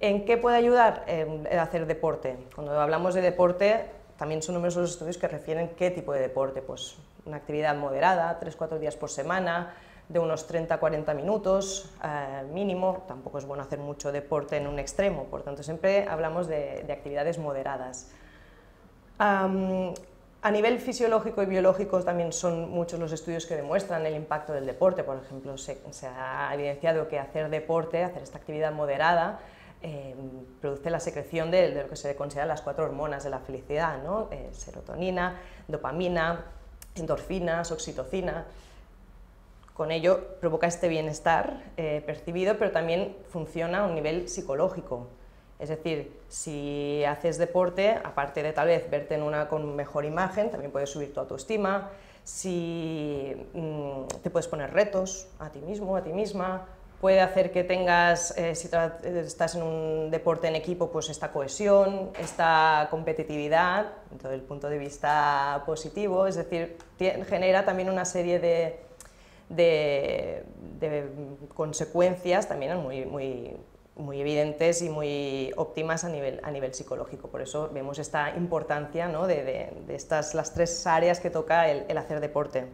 ¿En qué puede ayudar? Hacer deporte. Cuando hablamos de deporte, también son numerosos los estudios que refieren qué tipo de deporte. Pues una actividad moderada, 3-4 días por semana, de unos 30-40 minutos mínimo. Tampoco es bueno hacer mucho deporte en un extremo, por tanto siempre hablamos de actividades moderadas. A nivel fisiológico y biológico también son muchos los estudios que demuestran el impacto del deporte. Por ejemplo, se ha evidenciado que hacer deporte, hacer esta actividad moderada, produce la secreción de lo que se consideran las 4 hormonas de la felicidad, ¿no? Serotonina, dopamina, endorfinas, oxitocina. Con ello provoca este bienestar percibido, pero también funciona a un nivel psicológico. Es decir, si haces deporte, aparte de tal vez verte en una con mejor imagen, también puedes subir tu autoestima, si te puedes poner retos a ti mismo, a ti misma. Puede hacer que tengas, si estás en un deporte en equipo, pues esta cohesión, esta competitividad, desde el punto de vista positivo. Es decir, genera también una serie de consecuencias también muy evidentes y muy óptimas a nivel psicológico. Por eso vemos esta importancia, ¿no? de estas las 3 áreas que toca el hacer deporte.